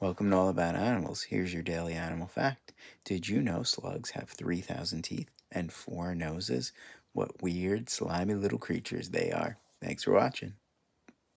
Welcome to All About Animals. Here's your daily animal fact. Did you know slugs have 3,000 teeth and 4 noses? What weird, slimy little creatures they are. Thanks for watching.